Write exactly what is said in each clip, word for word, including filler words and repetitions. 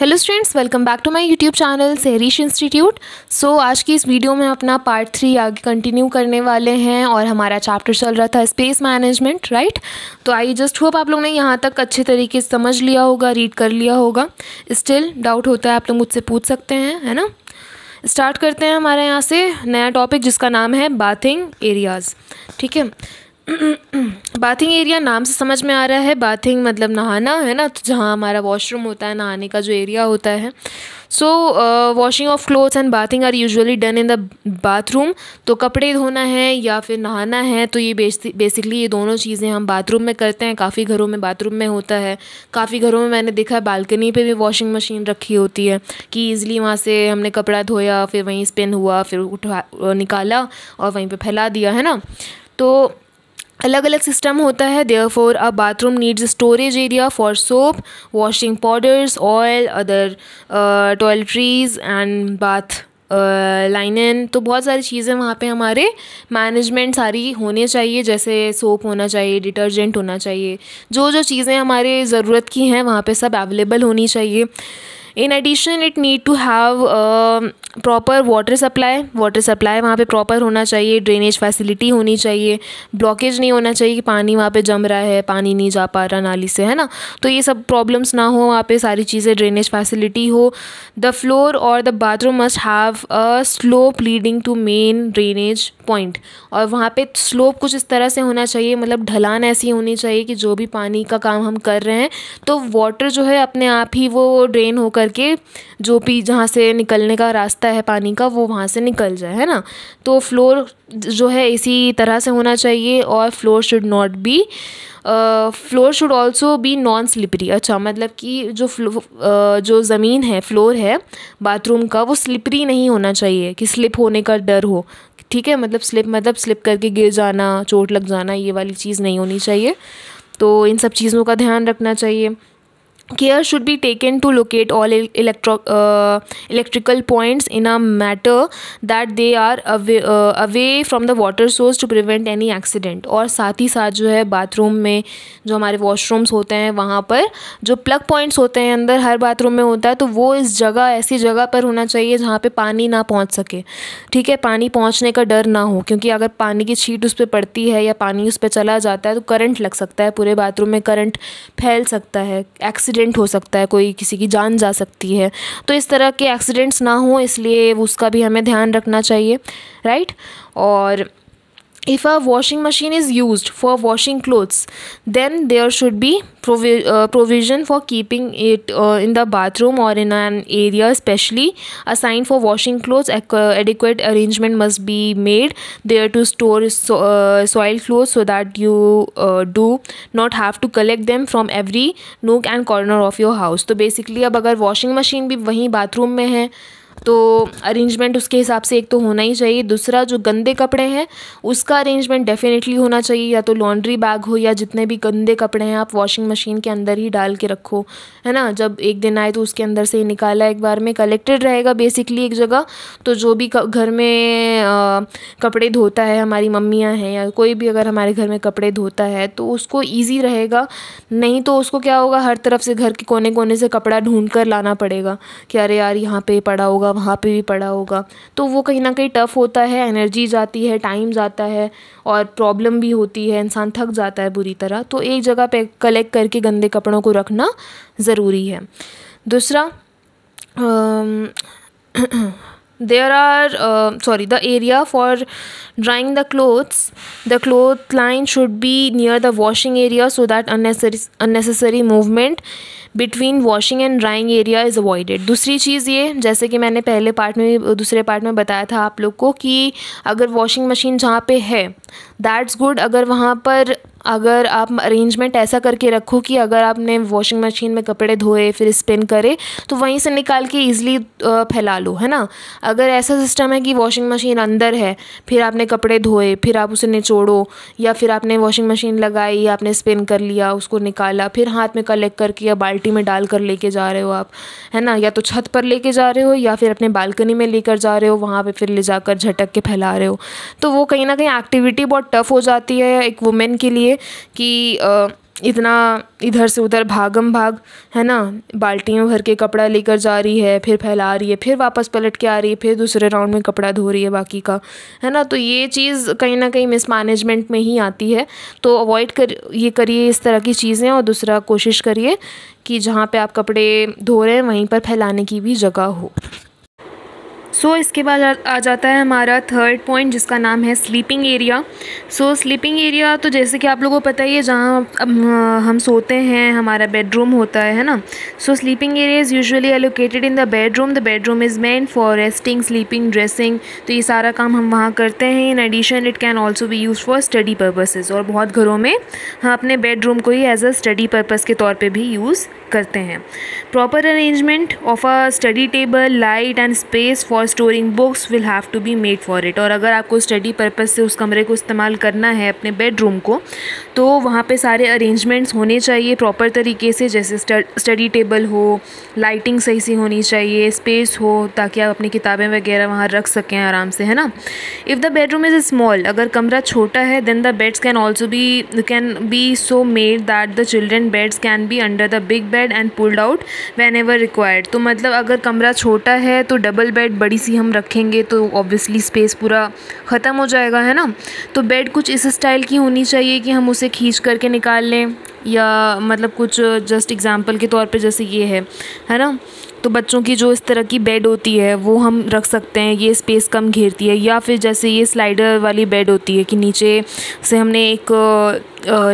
Hello students, welcome back to my YouTube channel Sahrish institute. So आज की इस video में अपना पार्ट थ्री आगे कंटिन्यू करने वाले हैं और हमारा चैप्टर चल रहा था स्पेस मैनेजमेंट, राइट। तो आई जस्ट होप आप लोग ने यहाँ तक अच्छे तरीके से समझ लिया होगा, रीड कर लिया होगा। स्टिल डाउट होता है आप लोग मुझसे पूछ सकते हैं, है ना। स्टार्ट करते हैं हमारे यहाँ से नया टॉपिक जिसका नाम है बाथिंग एरियाज़, ठीक है। बाथिंग एरिया नाम से समझ में आ रहा है, बाथिंग मतलब नहाना, है ना। तो जहाँ हमारा वॉशरूम होता है, नहाने का जो एरिया होता है। So washing of clothes and bathing are usually done in the bathroom. तो कपड़े धोना है या फिर नहाना है, तो ये बेसिकली ये दोनों चीज़ें हम बाथरूम में करते हैं। काफ़ी घरों में बाथरूम में होता है, काफ़ी घरों में मैंने देखा है बालकनी पे भी वॉशिंग मशीन रखी होती है कि ईज़िली वहाँ से हमने कपड़ा धोया, फिर वहीं स्पिन हुआ, फिर उठा निकाला और वहीं पर फैला दिया, है ना। तो अलग अलग सिस्टम होता है। Therefore a bathroom needs storage area for soap, washing powders, oil, other toiletries and bath linen. तो बहुत सारी चीज़ें वहाँ पे हमारे मैनेजमेंट सारी होने चाहिए, जैसे सोप होना चाहिए, डिटर्जेंट होना चाहिए, जो जो चीज़ें हमारे ज़रूरत की हैं वहाँ पे सब अवेलेबल होनी चाहिए। In addition it need to have proper water supply, water supply वहाँ पे प्रॉपर होना चाहिए, ड्रेनेज फैसिलिटी होनी चाहिए, ब्लॉकेज नहीं होना चाहिए कि पानी वहाँ पे जम रहा है, पानी नहीं जा पा रहा नाली से, है ना। तो ये सब प्रॉब्लम्स ना हो, वहाँ पे सारी चीज़ें, ड्रेनेज फैसिलिटी हो। द फ्लोर और the bathroom must have a slope leading to main drainage point. और वहाँ पे स्लोप कुछ इस तरह से होना चाहिए, मतलब ढलान ऐसी होनी चाहिए कि जो भी पानी का काम हम कर रहे हैं तो वाटर जो है अपने आप ही वो ड्रेन होकर के जो भी जहाँ से निकलने का रास्ता है पानी का वो वहाँ से निकल जाए, है ना। तो फ्लोर जो है इसी तरह से होना चाहिए। और floor should not be floor should also be non slippery. अच्छा, मतलब कि जो फ्लो uh, जो ज़मीन है, फ्लोर है बाथरूम का, वो स्लिपरी नहीं होना चाहिए कि स्लिप होने का डर हो, ठीक है। मतलब स्लिप मतलब स्लिप करके गिर जाना, चोट लग जाना, ये वाली चीज़ नहीं होनी चाहिए। तो इन सब चीज़ों का ध्यान रखना चाहिए। Care should be taken to locate all electro uh, electrical points in a matter that they are away, uh, away from the water source to prevent any accident। और साथ ही साथ जो है बाथरूम में जो हमारे वॉशरूम्स होते हैं वहाँ पर जो प्लग पॉइंट्स होते हैं, अंदर हर बाथरूम में होता है, तो वो इस जगह ऐसी जगह पर होना चाहिए जहाँ पे पानी ना पहुँच सके, ठीक है। पानी पहुँचने का डर ना हो, क्योंकि अगर पानी की छीट उस पर पड़ती है या पानी उस पर चला जाता है तो करंट लग सकता है, पूरे बाथरूम में करंट फैल सकता है, एक्सीडेंट हो सकता है, कोई किसी की जान जा सकती है। तो इस तरह के एक्सीडेंट्स ना हो, इसलिए उसका भी हमें ध्यान रखना चाहिए, राइट। और if a washing machine is used for washing clothes then there should be provision for keeping it in the bathroom और in an area specially assign for washing clothes. Adequate arrangement must be made there to store soil clothes so that you do not have to collect them from every nook and corner of your house. तो basically अब अगर washing machine भी वहीं bathroom में है तो arrangement उसके हिसाब से एक तो होना ही चाहिए। दूसरा, जो गंदे कपड़े हैं उसका अरेंजमेंट डेफिनेटली होना चाहिए, या तो लॉन्ड्री बैग हो या जितने भी गंदे कपड़े हैं आप वॉशिंग मशीन के अंदर ही डाल के रखो, है ना। जब एक दिन आए तो उसके अंदर से ही निकाला, एक बार में कलेक्टेड रहेगा बेसिकली एक जगह। तो जो भी घर में आ, कपड़े धोता है, हमारी मम्मियाँ हैं या कोई भी अगर हमारे घर में कपड़े धोता है तो उसको ईजी रहेगा, नहीं तो उसको क्या होगा, हर तरफ से घर के कोने कोने से कपड़ा ढूँढ कर लाना पड़ेगा कि अरे यार यहाँ पर पड़ा होगा, वहाँ पे भी पड़ा होगा। तो वो कहीं ना कहीं टफ होता है, एनर्जी जाती है, टाइम जाता है और प्रॉब्लम भी होती है, इंसान थक जाता है बुरी तरह। तो एक जगह पे कलेक्ट करके गंदे कपड़ों को रखना ज़रूरी है। दूसरा, there are sorry the area for drying the clothes the cloth line should be near the washing area so that unnecessary unnecessary movement between washing and drying area is avoided. दूसरी चीज़ ये, जैसे कि मैंने पहले पार्ट में दूसरे part में बताया था आप लोग को कि अगर वॉशिंग मशीन जहाँ पे है दैट्स गुड। अगर वहाँ पर अगर आप अरेंजमेंट ऐसा करके रखो कि अगर आपने वॉशिंग मशीन में कपड़े धोए फिर स्पिन करे तो वहीं से निकाल के ईज़िली फैला लो, है ना। अगर ऐसा सिस्टम है कि वॉशिंग मशीन अंदर है, फिर आपने कपड़े धोए, फिर आप उसे निचोड़ो, या फिर आपने वॉशिंग मशीन लगाई, आपने स्पिन कर लिया, उसको निकाला, फिर हाथ में कलेक्ट करके या बाल्टी में डाल कर लेके जा रहे हो आप, है ना, या तो छत पर लेके जा रहे हो या फिर अपने बालकनी में लेकर जा रहे हो, वहाँ पर फिर ले जाकर झटक के फैला रहे हो। तो वो कहीं ना कहीं एक्टिविटी बहुत टफ़ हो जाती है एक वुमेन के लिए कि इतना इधर से उधर भागम भाग, है ना, बाल्टियों भर के कपड़ा लेकर जा रही है, फिर फैला रही है, फिर वापस पलट के आ रही है, फिर दूसरे राउंड में कपड़ा धो रही है बाकी का, है ना। तो ये चीज़ कहीं ना कहीं मिसमैनेजमेंट में ही आती है। तो अवॉइड कर ये करिए इस तरह की चीज़ें। और दूसरा, कोशिश करिए कि जहाँ पर आप कपड़े धो रहे हैं वहीं पर फैलाने की भी जगह हो। सो so, इसके बाद आ जाता है हमारा थर्ड पॉइंट, जिसका नाम है sleeping area. So sleeping area तो जैसे कि आप लोगों को पता ही है, जहाँ हम सोते हैं हमारा बेडरूम होता है है ना। So sleeping area is usually allocated in the bedroom. The bedroom is meant for resting, sleeping, dressing. तो ये सारा काम हम वहाँ करते हैं। In addition it can also be use for study purposes. और बहुत घरों में हम अपने बेडरूम को ही एज अ स्टडी पर्पज़ के तौर पर भी यूज़ करते हैं। Proper arrangement of a study table, light and space for storing books will have to be made for it. और अगर आपको स्टडी पर्पस से उस कमरे को इस्तेमाल करना है, अपने बेडरूम को, तो वहाँ पे सारे अरेंजमेंट्स होने चाहिए प्रॉपर तरीके से, जैसे स्टडी टेबल हो, लाइटिंग सही से होनी चाहिए, स्पेस हो ताकि आप अपनी किताबें वगैरह वहाँ रख सकें आराम से, है ना। If the bedroom is small, अगर कमरा छोटा है, then the beds can also be can be so made that the children beds can be under the big bed and pulled out whenever required. तो मतलब अगर कमरा छोटा है तो डबल बेड बड़ी सी हम रखेंगे तो ऑब्वियसली स्पेस पूरा ख़त्म हो जाएगा, है ना। तो बेड कुछ इस स्टाइल की होनी चाहिए कि हम उसे खींच करके निकाल लें, या मतलब कुछ जस्ट एग्जांपल के तौर पे जैसे ये है है ना, तो बच्चों की जो इस तरह की बेड होती है वो हम रख सकते हैं, ये स्पेस कम घेरती है। या फिर जैसे ये स्लाइडर वाली बेड होती है कि नीचे से हमने एक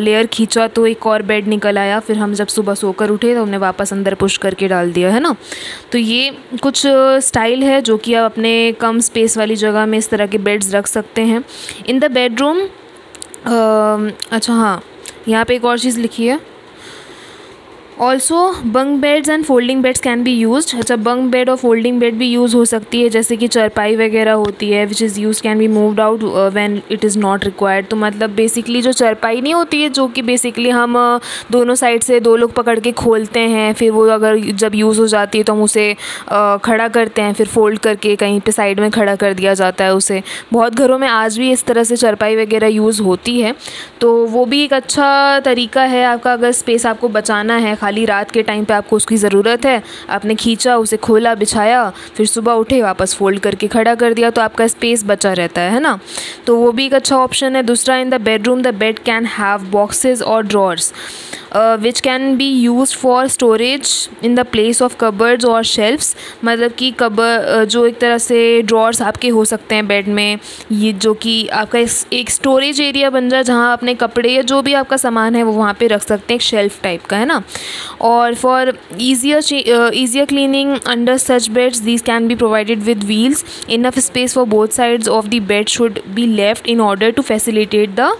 लेयर खींचा तो एक और बेड निकल आया, फिर हम जब सुबह सोकर उठे तो हमने वापस अंदर पुश करके डाल दिया, है ना। तो ये कुछ स्टाइल है जो कि आप अपने कम स्पेस वाली जगह में इस तरह के बेड्स रख सकते हैं। इन द बेडरूम, अच्छा हाँ, यहाँ पे एक और चीज़ लिखी है, also bunk beds and folding beds can be used. अच्छा, बंक बेड और फोल्डिंग बेड भी यूज़ हो सकती है, जैसे कि चारपाई वगैरह होती है which is use can be moved out when it is not required. तो मतलब बेसिकली जो चारपाई नहीं होती है, जो कि बेसिकली हम दोनों साइड से दो लोग पकड़ के खोलते हैं, फिर वो अगर जब यूज़ हो जाती है तो हम उसे खड़ा करते हैं, फिर फोल्ड करके कहीं पर साइड में खड़ा कर दिया जाता है उसे। बहुत घरों में आज भी इस तरह से चारपाई वगैरह यूज़ होती है, तो वो भी एक अच्छा तरीका है आपका। अगर स्पेस आपको बचाना है, खाली रात के टाइम पे आपको उसकी ज़रूरत है, आपने खींचा, उसे खोला, बिछाया, फिर सुबह उठे, वापस फोल्ड करके खड़ा कर दिया, तो आपका स्पेस बचा रहता है, है ना। तो वो भी एक अच्छा ऑप्शन है। दूसरा, in the bedroom the bed can have boxes और drawers which can be use for storage in the place of cupboards और शेल्फ्स। मतलब कि कबर जो एक तरह से ड्रॉर्स आपके हो सकते हैं बेड में, ये जो कि आपका एक स्टोरेज एरिया बन जाए जहाँ अपने कपड़े या जो भी आपका सामान है वो वहाँ पर रख सकते हैं, एक शेल्फ टाइप का, है ना। और for easier easier cleaning under such beds these can be provided with wheels. Enough space for both sides of the bed should be left in order to facilitate the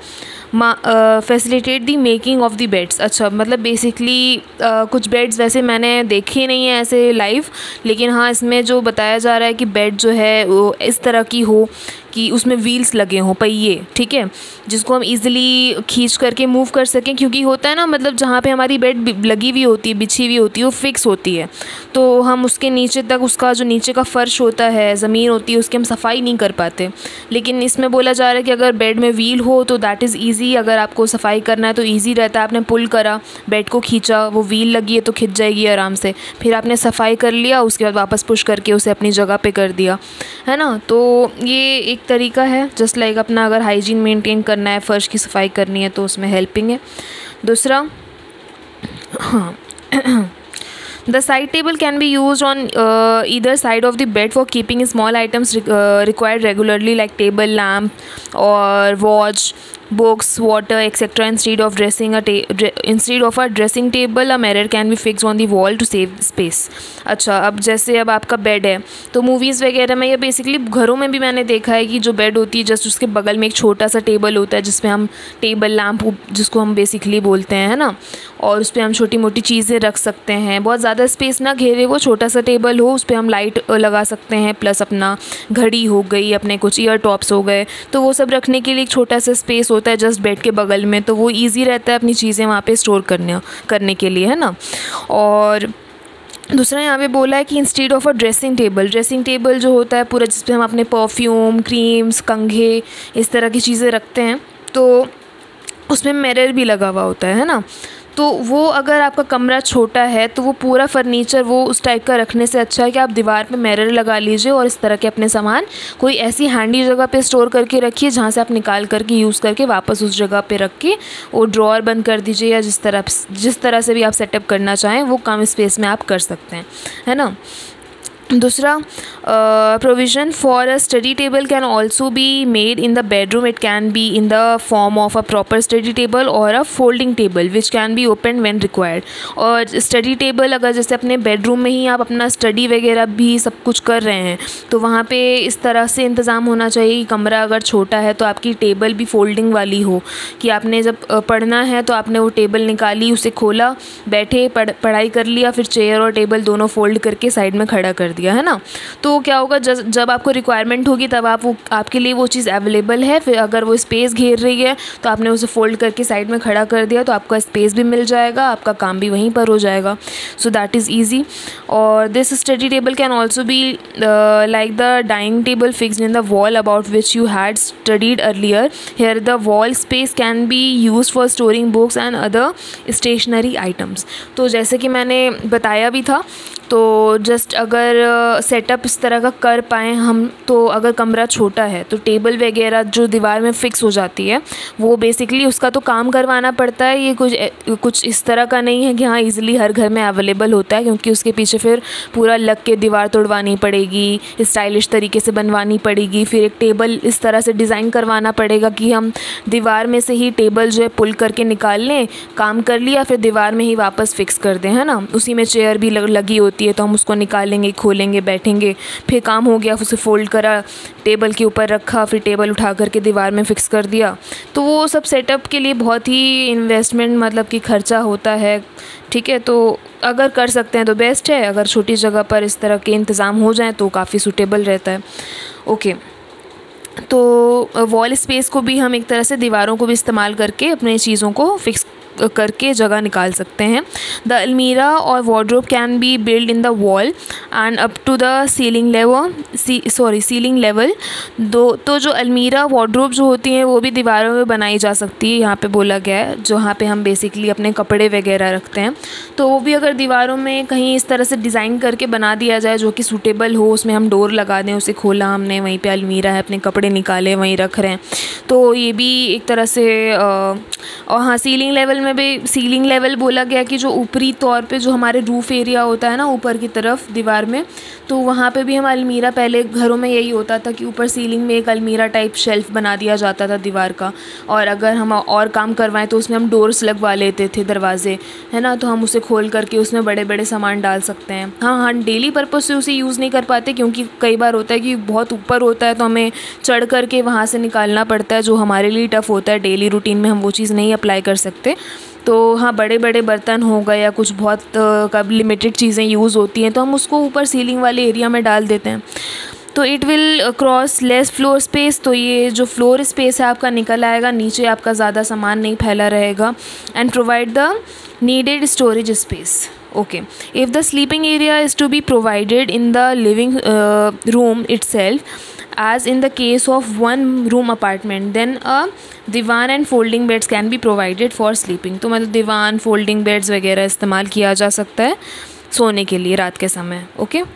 facilitate the making of the beds. अच्छा, मतलब basically uh, कुछ beds वैसे मैंने देखे नहीं है ऐसे live, लेकिन हाँ इसमें जो बताया जा रहा है कि बेड जो है वो इस तरह की हो कि उसमें व्हील्स लगे हों, पहिए, ठीक है, जिसको हम इजीली खींच करके मूव कर सकें। क्योंकि होता है ना, मतलब जहाँ पे हमारी बेड लगी हुई होती है, बिछी हुई होती है, वो फिक्स होती है, तो हम उसके नीचे तक, उसका जो नीचे का फ़र्श होता है, ज़मीन होती है, उसकी हम सफाई नहीं कर पाते। लेकिन इसमें बोला जा रहा है कि अगर बेड में व्हील हो तो दैट इज़ ईजी। अगर आपको सफाई करना है तो ईजी रहता है, आपने पुल करा, बेड को खींचा, वो व्हील लगी है तो खिंच जाएगी आराम से, फिर आपने सफाई कर लिया, उसके बाद वापस पुश करके उसे अपनी जगह पर कर दिया, है ना। तो ये एक तरीका है, जस्ट लाइक अपना अगर हाइजीन मेंटेन करना है, फ़र्श की सफाई करनी है तो उसमें हेल्पिंग है। दूसरा, हाँ, the side table can be use on either side of the bed for keeping small items required regularly like table lamp और watch, books, water, et cetera. Instead of dressing a ta- instead of a dressing table, a mirror can be fixed on the wall to save space. अच्छा, अब जैसे अब आपका bed है तो movies वगैरह में या बेसिकली घरों में भी मैंने देखा है कि जो बेड होती है जस्ट उसके बगल में एक छोटा सा टेबल होता है जिसमें हम टेबल लैम्प जिसको हम बेसिकली बोलते हैं, है ना, और उस पर हम छोटी मोटी चीज़ें रख सकते हैं। बहुत ज़्यादा स्पेस ना घेरे, वो छोटा सा टेबल हो, उस पर हम लाइट लगा सकते हैं, प्लस अपना घड़ी हो गई, अपने कुछ ईयर टॉप्स हो गए, तो वो सब रखने के लिए एक छोटा सा स्पेस होता है जस्ट बेड के बगल में, तो वो इजी रहता है अपनी चीज़ें वहाँ पे स्टोर करने करने के लिए, है ना। और दूसरा, यहाँ पे बोला है कि instead of a dressing table, dressing table जो होता है पूरा, जिसपे हम अपने परफ्यूम, क्रीम्स, कंघे, इस तरह की चीज़ें रखते हैं, तो उसमें मिरर भी लगा हुआ होता है है ना। तो वो अगर आपका कमरा छोटा है तो वो पूरा फर्नीचर वो उस टाइप का रखने से अच्छा है कि आप दीवार पे मिरर लगा लीजिए और इस तरह के अपने सामान कोई ऐसी हैंडी जगह पे स्टोर करके रखिए जहाँ से आप निकाल करके यूज़ करके वापस उस जगह पे रख के वो ड्रॉअर बंद कर दीजिए या जिस तरह जिस तरह से भी आप सेटअप करना चाहें वो कम स्पेस में आप कर सकते हैं, है ना। दूसरा provision for a study table can also be made in the bedroom. It can be in the form of a proper study table और a folding table which can be open when required. और study table अगर जैसे अपने bedroom में ही आप अपना study वगैरह भी सब कुछ कर रहे हैं तो वहाँ पे इस तरह से इंतज़ाम होना चाहिए कि कमरा अगर छोटा है तो आपकी टेबल भी फोल्डिंग वाली हो कि आपने जब पढ़ना है तो आपने वो टेबल निकाली, उसे खोला, बैठे, पढ़, पढ़ाई कर लिया, फिर चेयर और टेबल दोनों फोल्ड करके साइड में खड़ा कर दिया, है ना। तो क्या होगा जब जब आपको रिक्वायरमेंट होगी तब आप वो आपके लिए वो चीज़ अवेलेबल है। फिर अगर वो स्पेस घेर रही है तो आपने उसे फोल्ड करके साइड में खड़ा कर दिया तो आपका स्पेस भी मिल जाएगा, आपका काम भी वहीं पर हो जाएगा। So that is easy. और this study table can also be like the dining table fixed in the wall about which you had studied earlier. Here the wall space can be use for storing books and other stationery items. तो जैसे कि मैंने बताया भी था तो just अगर setup इस तरह का कर पाएँ हम तो अगर कमरा छोटा है तो टेबल वगैरह जो दीवार में फ़िक्स हो जाती है वो बेसिकली उसका तो काम करवाना पड़ता है। ये कुछ कुछ इस तरह का नहीं है कि हाँ ईज़िली हर घर में अवेलेबल होता है, क्योंकि उसके पीछे फिर पूरा लग के दीवार तोड़वानी पड़ेगी, स्टाइलिश तरीके से बनवानी पड़ेगी, फिर एक टेबल इस तरह से डिज़ाइन करवाना पड़ेगा कि हम दीवार में से ही टेबल जो है पुल करके निकाल लें, काम कर लिया, फिर दीवार में ही वापस फिक्स कर दें, है ना। उसी में चेयर भी लगी होती है तो हम उसको निकालेंगे, खोलेंगे, बैठेंगे, फिर काम हो गया, उसे फोल्ड करा, टेबल के ऊपर रखा, फिर टेबल उठा करके दीवार में फ़िक्स कर दिया। तो वो सब सेटअप के लिए बहुत ही इन्वेस्टमेंट मतलब कि खर्चा होता है, ठीक है। तो अगर कर सकते हैं तो बेस्ट है, अगर छोटी जगह पर इस तरह के इंतज़ाम हो जाए तो काफ़ी सूटेबल रहता है। ओके, तो वॉल स्पेस को भी हम एक तरह से दीवारों को भी इस्तेमाल करके अपने चीज़ों को फिक्स करके जगह निकाल सकते हैं। द अलमीरा और wardrobe can be build in the wall and up to the ceiling level sorry ceiling level दो। तो जो अलमीरा वार्डरोब जो होती हैं वो भी दीवारों में बनाई जा सकती है, यहाँ पे बोला गया है, जहाँ पे हम बेसिकली अपने कपड़े वगैरह रखते हैं। तो वो भी अगर दीवारों में कहीं इस तरह से डिज़ाइन करके बना दिया जाए जो कि सूटेबल हो, उसमें हम डोर लगा दें, उसे खोला हमने, वहीं पर अलमीरा है, अपने कपड़े निकाले, वहीं रख रहे हैं, तो ये भी एक तरह से। और हाँ, सीलिंग लेवल में भी सीलिंग लेवल बोला गया कि जो ऊपरी तौर पे जो हमारे रूफ़ एरिया होता है ना ऊपर की तरफ दीवार में, तो वहाँ पे भी हम अलमीरा, पहले घरों में यही होता था कि ऊपर सीलिंग में एक अलमीरा टाइप शेल्फ़ बना दिया जाता था दीवार का, और अगर हम और काम करवाएं तो उसमें हम डोर्स लगवा लेते थे, दरवाजे, है ना, तो हम उसे खोल करके उसमें बड़े बड़े सामान डाल सकते हैं। हाँ हाँ डेली पर्पज़ से उसे यूज़ नहीं कर पाते क्योंकि कई बार होता है कि बहुत ऊपर होता है तो हमें चढ़ करके वहाँ से निकालना पड़ता है, जो हमारे लिए टफ़ होता है, डेली रूटीन में हम वो चीज़ नहीं अप्लाई कर सकते। तो हाँ, बड़े बड़े बर्तन हो गए या कुछ बहुत कब लिमिटेड चीज़ें यूज़ होती हैं तो हम उसको ऊपर सीलिंग वाले एरिया में डाल देते हैं। तो it will cross less floor space. तो ये जो फ्लोर स्पेस है आपका निकल आएगा, नीचे आपका ज़्यादा सामान नहीं फैला रहेगा। And provide the needed storage space. Okay, if the sleeping area is to be provided in the living room itself as in the case of one room apartment, then a divan and folding beds can be provided for sleeping। तो मतलब divan, folding beds वगैरह इस्तेमाल किया जा सकता है सोने के लिए रात के समय। Okay okay?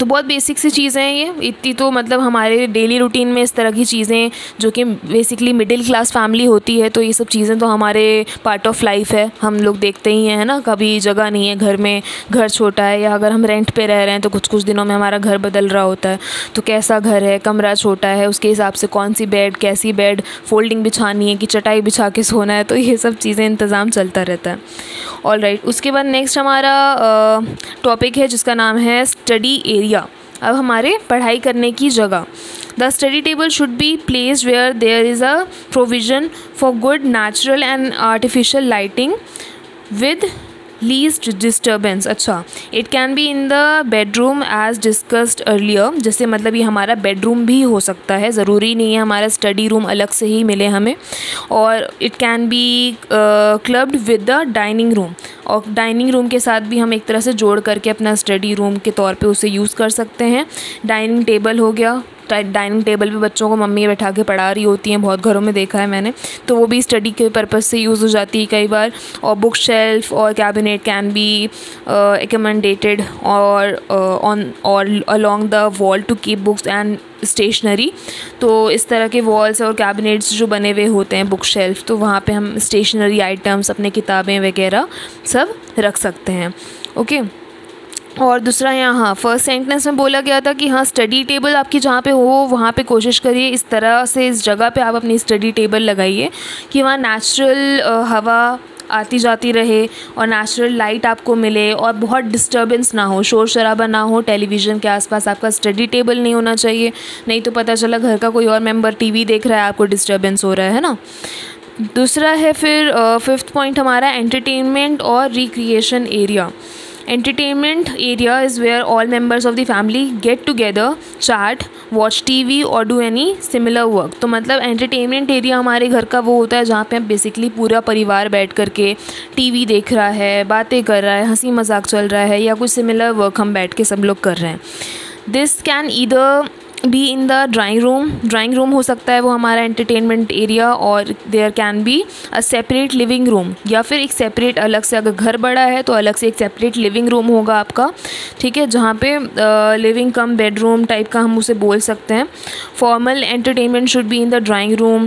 तो बहुत बेसिक सी चीज़ें हैं ये, इतनी तो मतलब हमारे डेली रूटीन में इस तरह की चीज़ें जो कि बेसिकली मिडिल क्लास फैमिली होती है तो ये सब चीज़ें तो हमारे पार्ट ऑफ लाइफ है, हम लोग देखते ही हैं, है ना। कभी जगह नहीं है घर में, घर छोटा है, या अगर हम रेंट पे रह रहे हैं तो कुछ कुछ दिनों में हमारा घर बदल रहा होता है, तो कैसा घर है, कमरा छोटा है, उसके हिसाब से कौन सी बेड, कैसी बेड, फोल्डिंग बिछानी है कि चटाई बिछा के सोना है, तो ये सब चीज़ें इंतज़ाम चलता रहता है। ऑल राइट, उसके बाद नेक्स्ट हमारा टॉपिक है जिसका नाम है स्टडी एरिया। अब हमारे पढ़ाई करने की जगह। The study table should be placed where there is a provision for good natural and artificial lighting with least disturbance. अच्छा, it can be in the bedroom as discussed earlier. जैसे मतलब ये हमारा बेडरूम भी हो सकता है, ज़रूरी नहीं है हमारा स्टडी रूम अलग से ही मिले हमें। और it can be clubbed with the dining room, और डाइनिंग रूम के साथ भी हम एक तरह से जोड़ करके अपना स्टडी रूम के तौर पे उसे यूज़ कर सकते हैं। डाइनिंग टेबल हो गया, डाइनिंग टेबल पे बच्चों को मम्मी बैठा के पढ़ा रही होती हैं, बहुत घरों में देखा है मैंने, तो वो भी स्टडी के पर्पज़ से यूज़ हो जाती है कई बार। और बुक शेल्फ और कैबिनेट कैन बी एकमेंडेटेड और ऑन और along the wall to keep books and stationery. तो इस तरह के वॉल्स और कैबिनेट्स जो बने हुए होते हैं बुक शेल्फ, तो वहाँ पर हम स्टेशनरी आइटम्स, अपने किताबें वगैरह सब रख सकते हैं। ओके, और दूसरा यहाँ फर्स्ट सेंटेंस में बोला गया था कि हाँ स्टडी टेबल आपकी जहाँ पे हो वहाँ पे कोशिश करिए इस तरह से, इस जगह पे आप अपनी स्टडी टेबल लगाइए कि वहाँ नेचुरल हवा आती जाती रहे और नेचुरल लाइट आपको मिले और बहुत डिस्टर्बेंस ना हो, शोर शराबा ना हो। टेलीविज़न के आसपास आपका स्टडी टेबल नहीं होना चाहिए, नहीं तो पता चला घर का कोई और मेम्बर टी वी देख रहा है, आपको डिस्टर्बेंस हो रहा है ना। दूसरा है फिर फिफ्थ पॉइंट हमारा एंटरटेनमेंट और recreation area. Entertainment area is where all members of the family get together, chat, watch T V or do any similar work। तो मतलब entertainment area हमारे घर का वो होता है जहाँ पे बेसिकली पूरा परिवार बैठ कर के T V देख रहा है, बातें कर रहा है, हंसी मजाक चल रहा है या कुछ सिमिलर वर्क हम बैठ के सब लोग कर रहे हैं। This can either be in the drawing room, drawing room हो सकता है वो हमारा एंटरटेनमेंट एरिया, और there can be a separate living room, या फिर एक सेपरेट अलग से, अगर घर बड़ा है तो अलग से एक सेपरेट लिविंग रूम होगा आपका, ठीक है, जहाँ पे लिविंग कम बेडरूम टाइप का हम उसे बोल सकते हैं। Formal entertainment should be in the drawing room.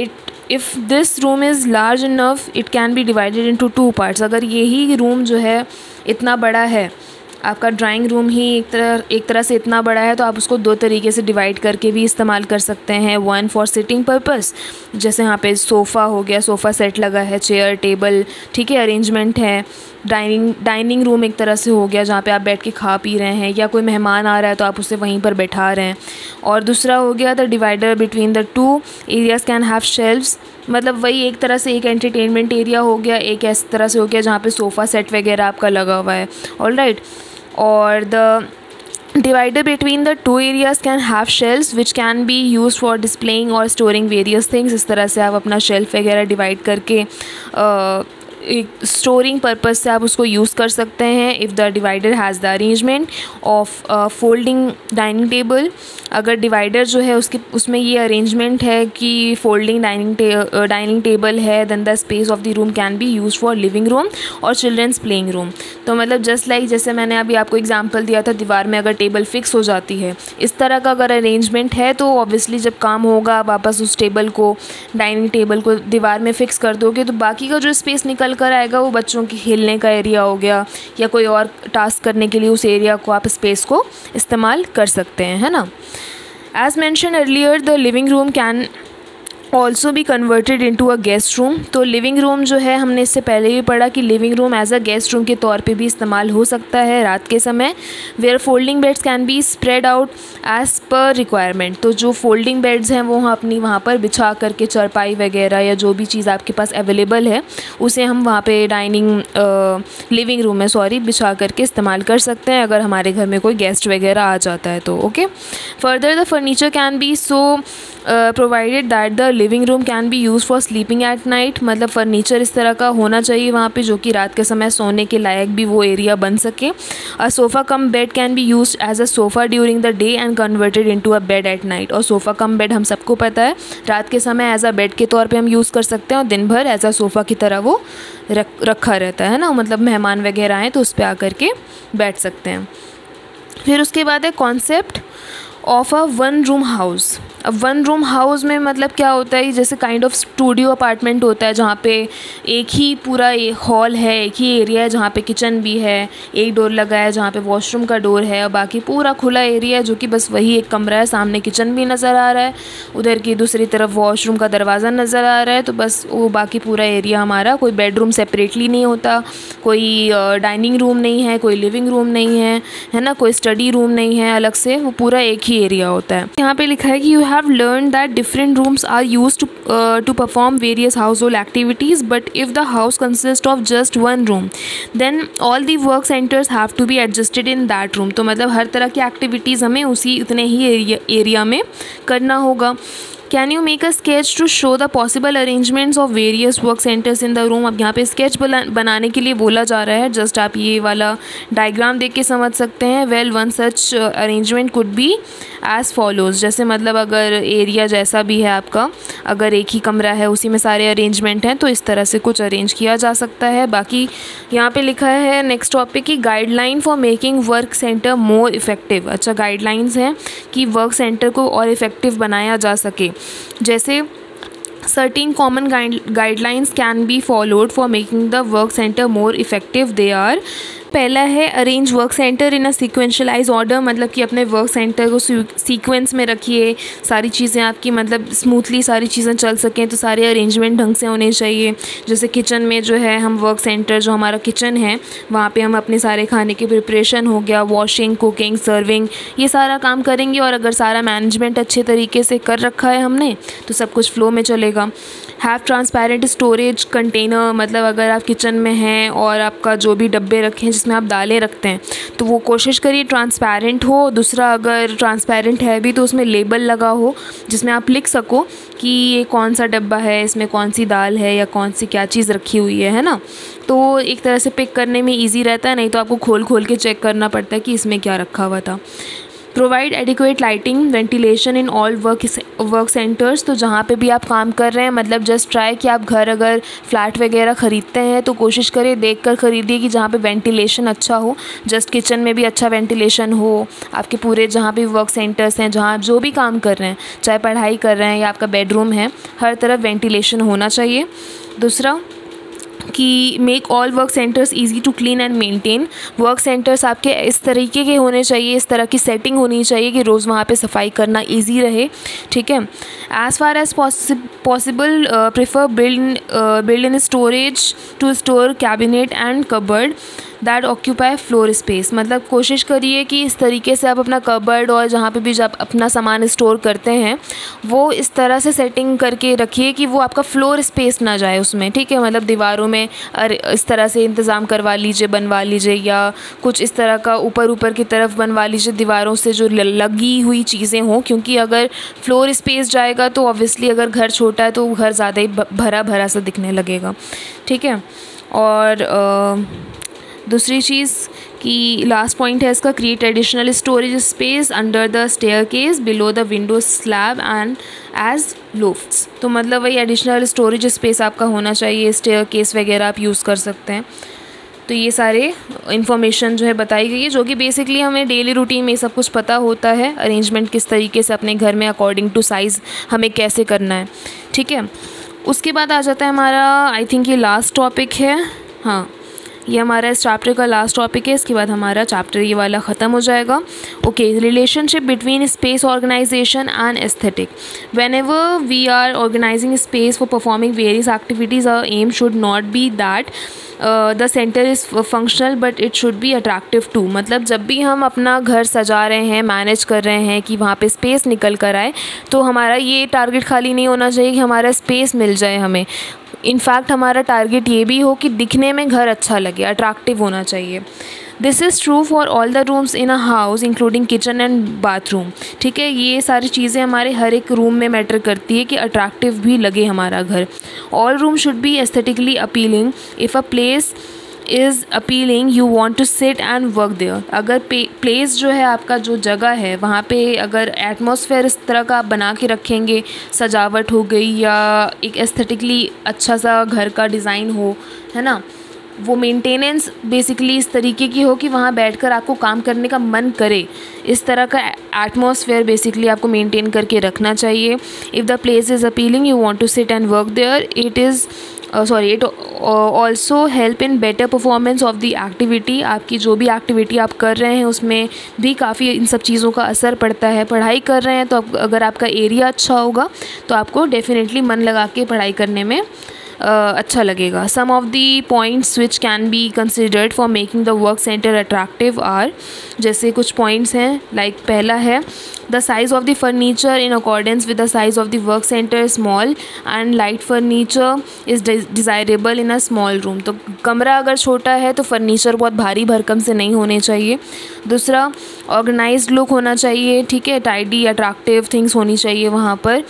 It if this room is large enough it can be divided into two parts. अगर यही रूम जो है इतना बड़ा है, आपका ड्राइंग रूम ही एक तरह एक तरह से इतना बड़ा है, तो आप उसको दो तरीके से डिवाइड करके भी इस्तेमाल कर सकते हैं। वन फॉर सिटिंग पर्पस, जैसे यहाँ पे सोफ़ा हो गया, सोफ़ा सेट लगा है, चेयर टेबल, ठीक है, अरेंजमेंट है। डाइनिंग डाइनिंग रूम एक तरह से हो गया जहाँ पे आप बैठ के खा पी रहे हैं, या कोई मेहमान आ रहा है तो आप उसे वहीं पर बैठा रहे हैं। और दूसरा हो गया the divider between the two areas can have shelves, मतलब वही एक तरह से एक एंटरटेनमेंट एरिया हो गया, एक इस तरह से हो गया जहाँ पे सोफ़ा सेट वगैरह आपका लगा हुआ है। ऑल राइट, और the divider between the two areas can have shelves which can be use for displaying और स्टोरिंग वेरियस थिंग्स। इस तरह से आप अपना शेल्फ वगैरह डिवाइड करके आ, एक स्टोरिंग पर्पज़ से आप उसको यूज़ कर सकते हैं। If the divider has the arrangement of folding dining table, अगर डिवाइडर जो है उसके उसमें ये अरेंजमेंट है कि फोल्डिंग डाइनिंग डाइनिंग टेबल है, then the space of the room can be use for living room और चिल्ड्रेंस प्लेइंग रूम। तो मतलब जस्ट लाइक like, जैसे मैंने अभी आपको एग्जाम्पल दिया था, दीवार में अगर टेबल फिक्स हो जाती है, इस तरह का अगर अरेंजमेंट है तो ऑब्वियसली जब काम होगा आप वापस उस टेबल को, डाइनिंग टेबल को दीवार में फ़िक्स कर दोगे, तो बाकी का जो स्पेस निकल कर आएगा वो बच्चों की खेलने का एरिया हो गया, या कोई और टास्क करने के लिए उस एरिया को, आप स्पेस को इस्तेमाल कर सकते हैं, है ना। As mentioned earlier the living room can also be converted into a guest room. तो लिविंग रूम जो है, हमने इससे पहले भी पढ़ा कि living room as a guest room के तौर पे भी इस्तेमाल हो सकता है रात के समय। Where folding beds can be spread out as per requirement. तो जो फोल्डिंग बेड्स हैं वो हम अपनी वहाँ पर बिछा करके, चारपाई वगैरह या जो भी चीज़ आपके पास अवेलेबल है उसे हम वहाँ पर डाइनिंग लिविंग रूम में सॉरी बिछा करके इस्तेमाल कर सकते हैं, अगर हमारे घर में कोई गेस्ट वगैरह आ जाता है तो। Okay, further the furniture can be so provided that the living room can be use for sleeping at night. मतलब फर्नीचर इस तरह का होना चाहिए वहाँ पे जो कि रात के समय सोने के लायक भी वो एरिया बन सके। A sofa cum bed can be use as a sofa during the day and converted into a bed at night. और सोफ़ा कम बेड हम सबको पता है, रात के समय एज अ बेड के तौर पे हम यूज़ कर सकते हैं और दिन भर एज अ सोफ़ा की तरह वो रख रखा रहता है ना, मतलब मेहमान वगैरह आएँ तो उस पर आकर के बैठ सकते हैं। फिर उसके बाद है concept of a one room house. अब वन रूम हाउस में मतलब क्या होता है, जैसे काइंड ऑफ स्टूडियो अपार्टमेंट होता है जहाँ पे एक ही पूरा हॉल है, एक ही एरिया है जहाँ पे किचन भी है, एक डोर लगा है जहाँ पे वॉशरूम का डोर है, और बाकी पूरा खुला एरिया है जो कि बस वही एक कमरा है, सामने किचन भी नज़र आ रहा है, उधर की दूसरी तरफ वॉशरूम का दरवाज़ा नज़र आ रहा है, तो बस वो बाकी पूरा एरिया हमारा, कोई बेडरूम सेपरेटली नहीं होता, कोई डाइनिंग रूम नहीं है, कोई लिविंग रूम नहीं है, है ना, कोई स्टडी रूम नहीं है अलग से, वो पूरा एक ही एरिया होता है। यहाँ पे लिखा है कि you have learn that different rooms are use to to perform various household activities, but if the house consist of just one room then all the work centres have to be adjusted in that room. तो मतलब हर तरह की activities हमें उसी इतने ही area area में करना होगा। Can you make a sketch to show the possible arrangements of various work centres in the room. अब यहाँ पे स्केच बनाने के लिए बोला जा रहा है, जस्ट आप ये वाला डायग्राम देख के समझ सकते हैं। Well one such arrangement could be as follows, जैसे मतलब अगर एरिया जैसा भी है आपका, अगर एक ही कमरा है उसी में सारे अरेंजमेंट हैं तो इस तरह से कुछ अरेंज किया जा सकता है। बाकी यहाँ पे लिखा है नेक्स्ट टॉपिक की guideline for making work centre more effective. अच्छा, गाइडलाइंस हैं कि वर्क सेंटर को और इफेक्टिव बनाया जा सके, जैसे certain common guidelines can be followed for making the work centre more effective. They are, पहला है arrange work centre in a सिक्वेंशलाइज order, मतलब कि अपने वर्क सेंटर को सीक्वेंस में रखिए, सारी चीज़ें आपकी मतलब स्मूथली सारी चीज़ें चल सकें, तो सारे अरेंजमेंट ढंग से होने चाहिए। जैसे किचन में जो है हम वर्क सेंटर, जो हमारा किचन है वहाँ पे हम अपने सारे खाने के प्रिपरेशन हो गया, वॉशिंग, कुकिंग, सर्विंग, ये सारा काम करेंगे। और अगर सारा मैनेजमेंट अच्छे तरीके से कर रखा है हमने तो सब कुछ फ्लो में चलेगा। हैव ट्रांसपेरेंट स्टोरेज कंटेनर, मतलब अगर आप किचन में हैं और आपका जो भी डब्बे रखे हैं जिसमें आप दालें रखते हैं तो वो कोशिश करिए ट्रांसपेरेंट हो। दूसरा, अगर ट्रांसपेरेंट है भी तो उसमें लेबल लगा हो जिसमें आप लिख सको कि ये कौन सा डब्बा है, इसमें कौन सी दाल है या कौन सी क्या चीज़ रखी हुई है, है ना। तो एक तरह से पिक करने में ईजी रहता है, नहीं तो आपको खोल खोल के चेक करना पड़ता है कि इसमें क्या रखा हुआ था। Provide adequate lighting ventilation in all work work centres, तो जहाँ पे भी आप काम कर रहे हैं मतलब जस्ट ट्राई कि आप घर अगर फ्लैट वगैरह ख़रीदते हैं तो कोशिश करें देख कर ख़रीदिए कि जहाँ पे वेंटिलेशन अच्छा हो। जस्ट किचन में भी अच्छा वेंटिलेशन हो, आपके पूरे जहाँ भी वर्क सेंटर्स हैं, जहाँ आप जो भी काम कर रहे हैं, चाहे पढ़ाई कर रहे हैं या आपका बेडरूम है, हर तरफ वेंटिलेशन होना चाहिए। दूसरा कि make all work centres easy to clean and maintain, work centres आपके इस तरीके के होने चाहिए, इस तरह की सेटिंग होनी चाहिए कि रोज़ वहाँ पे सफाई करना ईजी रहे, ठीक है। As far as possible prefer build build in storage to store cabinet and cupboard that occupy floor space, मतलब कोशिश करिए कि इस तरीके से आप अपना कबर्ड और जहाँ पे भी जब अपना सामान स्टोर करते हैं वो इस तरह से सेटिंग करके रखिए कि वो आपका फ्लोर स्पेस ना जाए उसमें, ठीक है। मतलब दीवारों में इस तरह से इंतज़ाम करवा लीजिए, बनवा लीजिए, या कुछ इस तरह का ऊपर ऊपर की तरफ बनवा लीजिए दीवारों से जो लगी हुई चीज़ें हों, क्योंकि अगर फ्लोर स्पेस जाएगा तो ऑब्वियसली अगर घर छोटा है तो घर ज़्यादा ही भरा भरा सा दिखने लगेगा, ठीक है। और आ, दूसरी चीज़ कि लास्ट पॉइंट है इसका, create additional storage space under the staircase below the window slab and as lofts, तो मतलब वही एडिशनल स्टोरेज स्पेस आपका होना चाहिए, स्टेयरकेस वगैरह आप यूज़ कर सकते हैं। तो ये सारे इन्फॉर्मेशन जो है बताई गई है, जो कि बेसिकली हमें डेली रूटीन में सब कुछ पता होता है, अरेंजमेंट किस तरीके से अपने घर में अकॉर्डिंग टू साइज़ हमें कैसे करना है, ठीक है। उसके बाद आ जाता है हमारा, आई थिंक ये लास्ट टॉपिक है, हाँ ये हमारा इस चैप्टर का लास्ट टॉपिक है। इसके बाद हमारा चैप्टर ये वाला ख़त्म हो जाएगा। Okay, relationship between space organisation and aesthetic. Whenever we are organising space for performing various activities, our aim should not be that the centre is functional but it should be attractive too, मतलब जब भी हम अपना घर सजा रहे हैं, manage कर रहे हैं कि वहाँ पे स्पेस निकल कर आए, तो हमारा ये टारगेट खाली नहीं होना चाहिए कि हमारा स्पेस मिल जाए हमें। इनफैक्ट हमारा टारगेट ये भी हो कि दिखने में घर अच्छा लगे, अट्रैक्टिव होना चाहिए। This is true for all the rooms in a house including kitchen and bathroom, ठीक है। ये सारी चीज़ें हमारे हर एक रूम में मैटर करती है कि अट्रैक्टिव भी लगे हमारा घर। All room should be aesthetically appealing, if a place is appealing you want to sit and work there. अगर प्लेस जो है आपका, जो जगह है वहाँ पे अगर एटमॉस्फेयर इस तरह का आप बना के रखेंगे, सजावट हो गई या एक एस्थेटिकली अच्छा सा घर का डिज़ाइन हो, है ना, वो मेंटेनेंस बेसिकली इस तरीके की हो कि वहाँ बैठकर आपको काम करने का मन करे, इस तरह का एटमॉस्फेयर बेसिकली आपको मेंटेन करके रखना चाहिए। If the place is appealing you want to sit and work there, it is sorry it also help in better performance of the activity. आपकी जो भी एक्टिविटी आप कर रहे हैं उसमें भी काफ़ी इन सब चीज़ों का असर पड़ता है। पढ़ाई कर रहे हैं तो अगर आपका एरिया अच्छा होगा तो आपको डेफिनेटली मन लगा के पढ़ाई करने में Uh, अच्छा लगेगा। Some of the points which can be considered for making the work centre attractive are, जैसे कुछ पॉइंट्स हैं, लाइक पहला है the size of the furniture in accordance with the size of the work centre, small and light furniture is desirable in a small room. तो कमरा अगर छोटा है तो फर्नीचर बहुत भारी भरकम से नहीं होने चाहिए। दूसरा, ऑर्गेनाइज्ड लुक होना चाहिए, ठीक है, टाइडी अट्रैक्टिव थिंग्स होनी चाहिए वहाँ पर।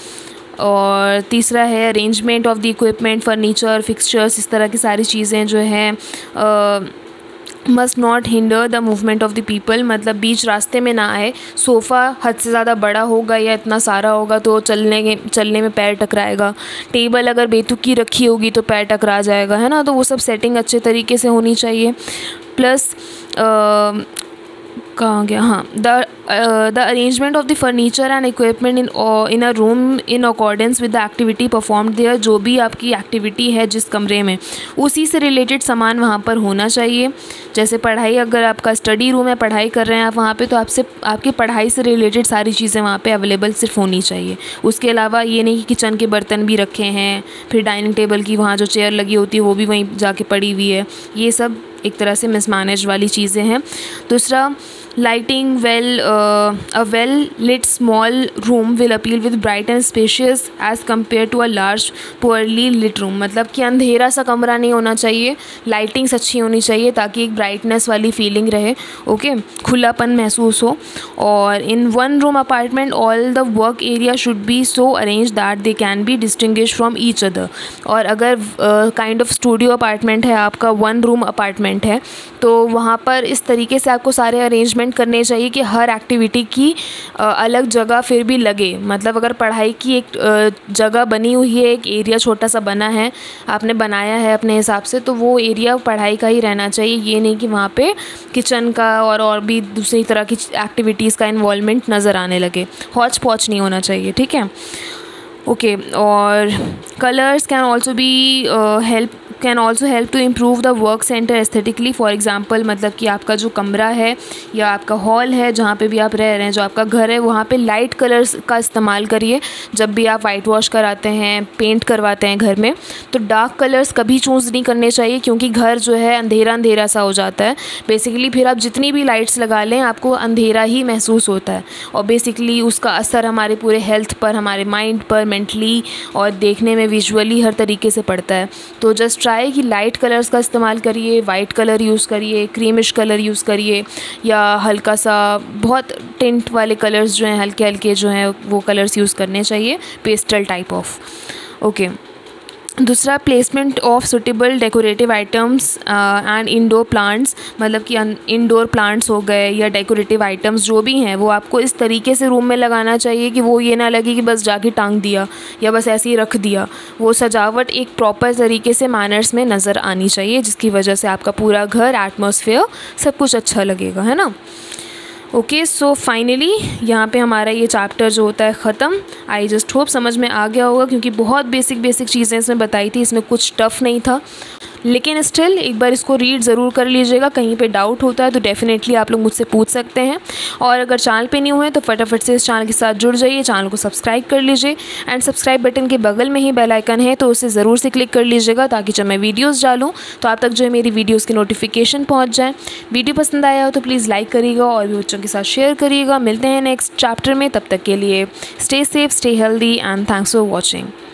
और तीसरा है arrangement of the equipment, furniture, fixtures, इस तरह की सारी चीज़ें जो हैं must not hinder the movement of the people, मतलब बीच रास्ते में ना आए। सोफ़ा हद से ज़्यादा बड़ा होगा या इतना सारा होगा तो चलने के चलने में पैर टकराएगा, टेबल अगर बेतुकी रखी होगी तो पैर टकरा जाएगा, है ना। तो वो सब सेटिंग अच्छे तरीके से होनी चाहिए। प्लस कहाँ गया, हाँ, the the arrangement of the furniture and equipment in in a room in accordance with the activity performed there, जो भी आपकी एक्टिविटी है जिस कमरे में उसी से रिलेटेड सामान वहाँ पर होना चाहिए। जैसे पढ़ाई, अगर आपका स्टडी रूम है, पढ़ाई कर रहे हैं आप वहाँ पे, तो आपसे आपकी पढ़ाई से रिलेटेड सारी चीज़ें वहाँ पे अवेलेबल सिर्फ होनी चाहिए। उसके अलावा ये नहीं कि किचन के बर्तन भी रखे हैं, फिर डाइनिंग टेबल की वहाँ जो चेयर लगी होती है वो भी वहीं जाके पड़ी हुई है, ये सब एक तरह से मिसमैनेज वाली चीज़ें हैं। दूसरा, lighting, well a well lit small room will appeal with bright and spacious as compare to a large poorly lit room, मतलब कि अंधेरा सा कमरा नहीं होना चाहिए, लाइटिंग्स अच्छी होनी चाहिए ताकि एक ब्राइटनेस वाली फीलिंग रहे, ओके, खुलापन महसूस हो। और in one room apartment all the work area should be so arrange that they can be distinguish from each other. और अगर काइंड ऑफ स्टूडियो अपार्टमेंट है आपका, वन रूम अपार्टमेंट है, तो वहाँ पर इस तरीके से आपको सारे अरेंजमेंट करने चाहिए कि हर एक्टिविटी की अलग जगह फिर भी लगे। मतलब अगर पढ़ाई की एक जगह बनी हुई है, एक एरिया छोटा सा बना है, आपने बनाया है अपने हिसाब से, तो वो एरिया पढ़ाई का ही रहना चाहिए। ये नहीं कि वहाँ पे किचन का और और भी दूसरी तरह की एक्टिविटीज़ का इन्वॉल्वमेंट नज़र आने लगे। हौच पौच नहीं होना चाहिए, ठीक है, ओके। और colours can also be help can also help to improve the work centre aesthetically. For example, मतलब कि आपका जो कमरा है या आपका हॉल है, जहाँ पे भी आप रह रहे हैं, जो आपका घर है, वहाँ पे लाइट कलर्स का इस्तेमाल करिए। जब भी आप वाइट वॉश कराते हैं, पेंट करवाते हैं घर में, तो डार्क कलर्स कभी चूज़ नहीं करने चाहिए, क्योंकि घर जो है अंधेरा अंधेरा सा हो जाता है बेसिकली। फिर आप जितनी भी लाइट्स लगा लें आपको अंधेरा ही महसूस होता है, और बेसिकली उसका असर हमारे पूरे हेल्थ पर, हमारे माइंड पर, मेंटली और देखने में विजुअली हर तरीके से पड़ता है। तो जस्ट ट्राई कि लाइट कलर्स का इस्तेमाल करिए, वाइट कलर यूज़ करिए, क्रीमिश कलर यूज़ करिए, या हल्का सा बहुत टिंट वाले कलर्स जो हैं, हल्के हल्के जो हैं वो कलर्स यूज़ करने चाहिए, पेस्टल टाइप ऑफ, ओके। दूसरा, placement of suitable decorative items and indoor plants, मतलब कि इंडोर प्लांट्स हो गए या डेकोरेटिव आइटम्स जो भी हैं, वो आपको इस तरीके से रूम में लगाना चाहिए कि वो ये ना लगे कि बस जाके टांग दिया या बस ऐसे ही रख दिया। वो सजावट एक प्रॉपर तरीके से मैनर्स में नज़र आनी चाहिए, जिसकी वजह से आपका पूरा घर, एटमॉस्फेयर सब कुछ अच्छा लगेगा, है ना, ओके। सो फाइनली यहाँ पे हमारा ये चैप्टर जो होता है ख़त्म। आई जस्ट होप समझ में आ गया होगा, क्योंकि बहुत बेसिक बेसिक चीज़ें इसमें बताई थी, इसमें कुछ टफ नहीं था, लेकिन स्टिल एक बार इसको रीड ज़रूर कर लीजिएगा। कहीं पे डाउट होता है तो डेफिनेटली आप लोग मुझसे पूछ सकते हैं, और अगर चैनल पे नहीं हुए हैं तो फटाफट से इस चैनल के साथ जुड़ जाइए, चैनल को सब्सक्राइब कर लीजिए, एंड सब्सक्राइब बटन के बगल में ही बेल आइकन है तो उसे ज़रूर से क्लिक कर लीजिएगा, ताकि जब मैं वीडियोज़ डालूँ तो आप तक जो है मेरी वीडियोज़ की नोटिफिकेशन पहुँच जाए। वीडियो पसंद आया हो तो प्लीज़ लाइक करिएगा और भी बच्चों के साथ शेयर करिएगा। मिलते हैं नेक्स्ट चैप्टर में, तब तक के लिए stay safe, stay healthy, and thanks for watching.